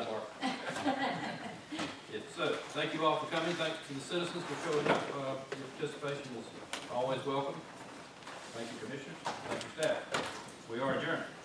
eyes are. So, thank you all for coming. Thanks to the citizens for showing up. Your participation is always welcome. Thank you, Commissioners. Thank you, staff. We are adjourned.